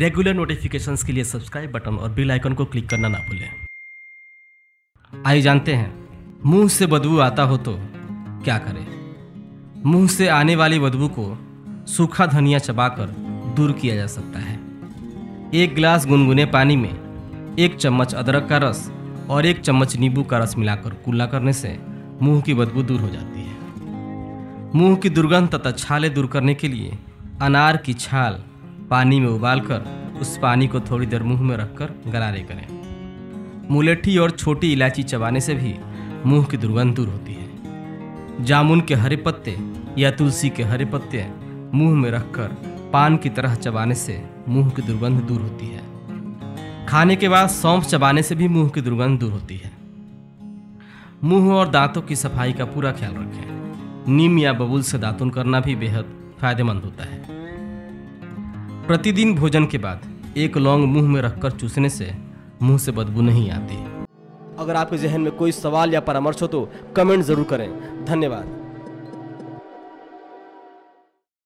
Regular notifications के लिए subscribe button और बेल आइकन को क्लिक करना ना भूलें। आइए जानते हैं, मुंह से बदबू आता हो तो क्या करें। मुंह से आने वाली बदबू को सूखा धनिया चबाकर दूर किया जा सकता है। एक गिलास गुनगुने पानी में 1 चम्मच अदरक का रस और 1 चम्मच नींबू का रस मिलाकर कुल्ला करने से मुंह की बदबू दूर हो जाती है। मुंह की दुर्गंध तथा छाले दूर करने के लिए अनार की छाल पानी में उबालकर उस पानी को थोड़ी देर मुंह में रखकर गरारे करें। मुलेठी और छोटी इलायची चबाने से भी मुंह की दुर्गंध दूर होती है। जामुन के हरे पत्ते या तुलसी के हरे पत्ते मुंह में रखकर पान की तरह चबाने से मुंह की दुर्गंध दूर होती है। खाने के बाद सौंफ चबाने से भी मुंह की दुर्गंध दूर होती है। मुंह और दांतों की सफाई का पूरा ख्याल रखें। नीम या बबूल से दातुन करना भी बेहद फायदेमंद होता है। प्रतिदिन भोजन के बाद 1 लौंग मुंह में रखकर चूसने से मुंह से बदबू नहीं आती। अगर आपके जहन में कोई सवाल या परामर्श हो तो कमेंट जरूर करें। धन्यवाद।